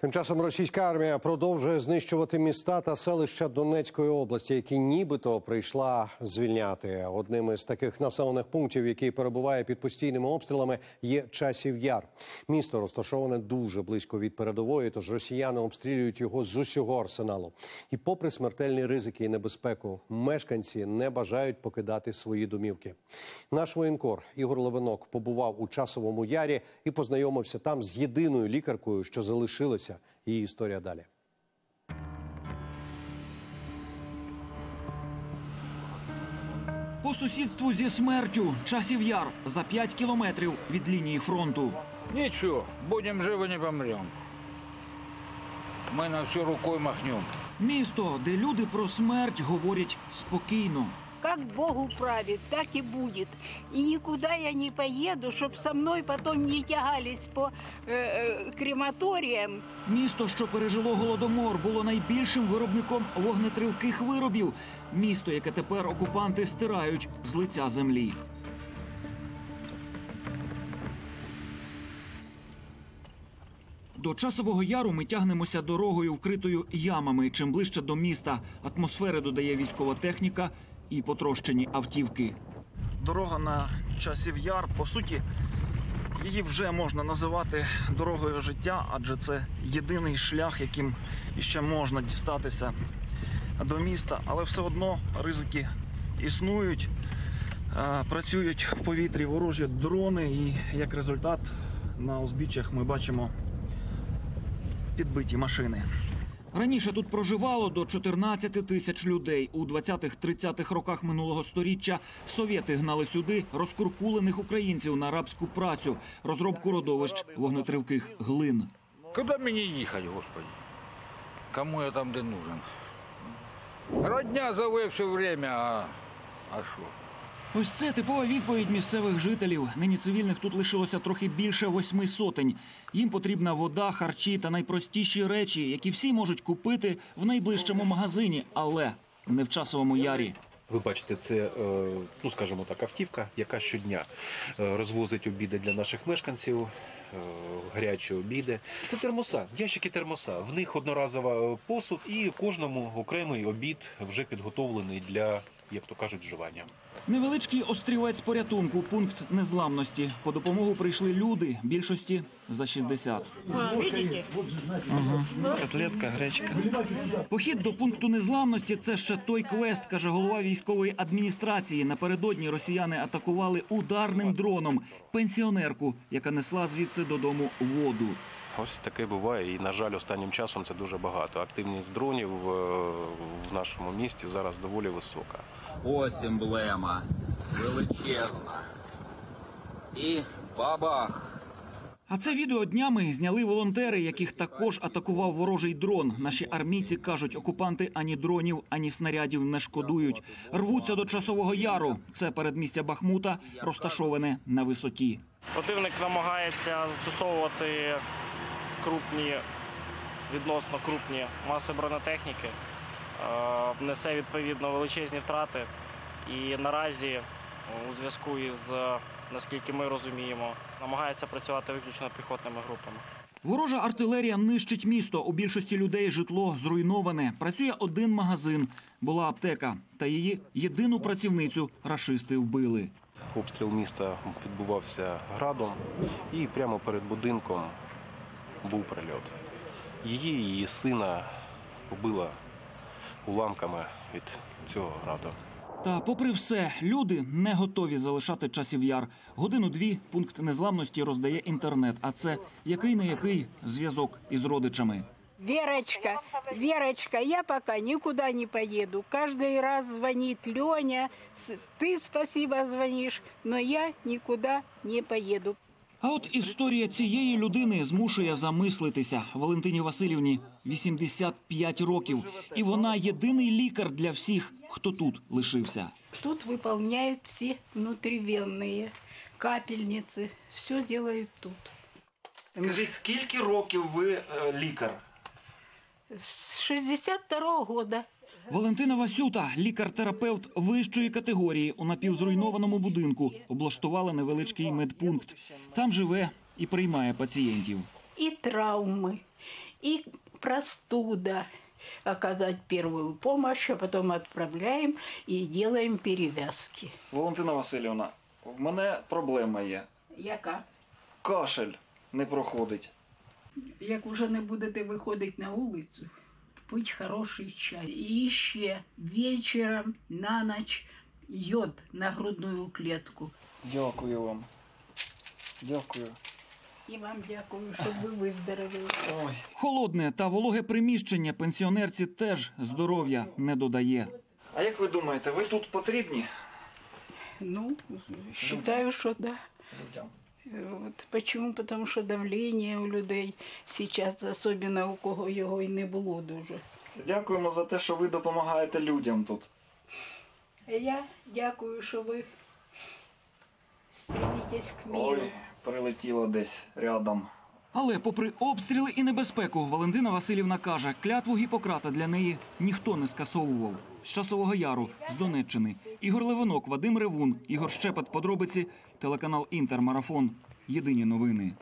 Тим часом російська армія продовжує знищувати міста та селища Донецької області, які нібито прийшла звільняти. Одним із таких населених пунктів, який перебуває під постійними обстрілами, є Часів Яр. Місто розташоване дуже близько від передової, тож росіяни обстрілюють його з усього арсеналу. І попри смертельні ризики і небезпеку, мешканці не бажають покидати свої домівки. Наш воєнкор Ігор Левенок побував у Часовому Ярі і познайомився там з єдиною лікаркою, що залишилася. Її історія далі. По сусідству зі смертю Часів Яр за 5 кілометрів від лінії фронту. Нічого, будемо живі, не помремо. Ми на всю рукою махнемо. Місто, де люди про смерть говорять спокійно. Как Бог управит, так и будет. И никуда я не поеду, чтобы со мной потом не тягались по крематориям. Місто, що пережило Голодомор, було найбільшим виробником вогнетривких виробів. Місто, яке тепер окупанти стирають з лиця землі. До Часового Яру ми тягнемося дорогою, вкритою ямами. Чим ближче до міста, атмосфери додає військова техніка – і потрощені автівки. Дорога на Часів Яр, по суті, її вже можна називати дорогою життя, адже це єдиний шлях, яким іще можна дістатися до міста. Але все одно ризики існують, працюють в повітрі ворожі дрони, і як результат на узбіччях ми бачимо підбиті машини. Раніше тут проживало до 14 тисяч людей. У 20-30-х роках минулого століття совєти гнали сюди розкуркулених українців на рабську працю, розробку родовищ вогнетривких глин. Куди мені їхати, Господи? Кому я там де нужен? Родня зове все время, а що? Ось це типова відповідь місцевих жителів. Нині цивільних тут лишилося трохи більше 800. Їм потрібна вода, харчі та найпростіші речі, які всі можуть купити в найближчому магазині, але не в Часовому Ярі. Ви бачите, це, ну скажімо так, автівка, яка щодня розвозить обіди для наших мешканців, гарячі обіди. Це термоса, ящики термоса. В них одноразова посуд і кожному окремий обід вже підготовлений для, як то кажуть, вживання. Невеличкий острівець порятунку, пункт незламності. По допомогу прийшли люди, більшості за 60. Котлетка, гречка. Похід до пункту незламності – це ще той квест, каже голова військової адміністрації. Напередодні росіяни атакували ударним дроном пенсіонерку, яка несла звідси додому воду. Ось таке буває, і, на жаль, останнім часом це дуже багато. Активність дронів в нашому місті зараз доволі висока. Ось емблема. Величезна. І бабах! А це відео днями зняли волонтери, яких також атакував ворожий дрон. Наші армійці кажуть, окупанти ані дронів, ані снарядів не шкодують. Рвуться до Часового Яру. Це передмістя Бахмута, розташоване на висоті. Противник намагається застосовувати відносно крупні маси бронетехніки, несе відповідно величезні втрати. І наразі, у зв'язку із, наскільки ми розуміємо, намагається працювати виключно піхотними групами. Ворожа артилерія нищить місто. У більшості людей житло зруйноване. Працює один магазин. Була аптека. Та її єдину працівницю рашисти вбили. Обстріл міста відбувався градом і прямо перед будинком був прильот. Її і її сина побила уламками від цього граду. Та попри все, люди не готові залишати Часів Яр. Годину-дві пункт незламності роздає інтернет, а це який-не-який зв'язок із родичами. Верочка, Верочка, я пока никуда не поеду. Каждый раз звонит Леня, ты спасибо звонишь, но я никуда не поеду. А от історія цієї людини змушує замислитися. Валентині Васильівні 85 років. І вона єдиний лікар для всіх, хто тут лишився. Тут виконують всі внутрівенні, капельниці, все роблять тут. Скажіть, скільки років ви лікар? З 62-го года. Валентина Васюта, лікар-терапевт вищої категорії, у напівзруйнованому будинку облаштувала невеличкий медпункт. Там живе і приймає пацієнтів. І травми, и простуда. Оказать первую помощь, а потом отправляем и делаем перевязки. Валентина Васильівна, в мене проблема є. Яка? Кашель не проходить. Як уже не будете виходити на вулицю, пить хороший чай. І ще вечором на ніч йод на грудну клітку. Дякую вам. Дякую. І вам дякую, щоб ви виздоровіли. Холодне та вологе приміщення пенсіонерці теж здоров'я не додає. А як ви думаєте, ви тут потрібні? Ну, вважаю, що да. Вот. Чому? Тому що давлення у людей зараз, особливо у кого його і не було дуже. Дякуємо за те, що ви допомагаєте людям тут. Я дякую, що ви стремитесь к миру. Ой. Прилетіло десь рядом. Але попри обстріли і небезпеку, Валентина Васильівна каже, клятву Гіппократа для неї ніхто не скасовував. З Часового Яру, з Донеччини. Ігор Левенок, Вадим Ревун, Ігор Щепет, Подробиці, телеканал «Інтермарафон». Єдині новини.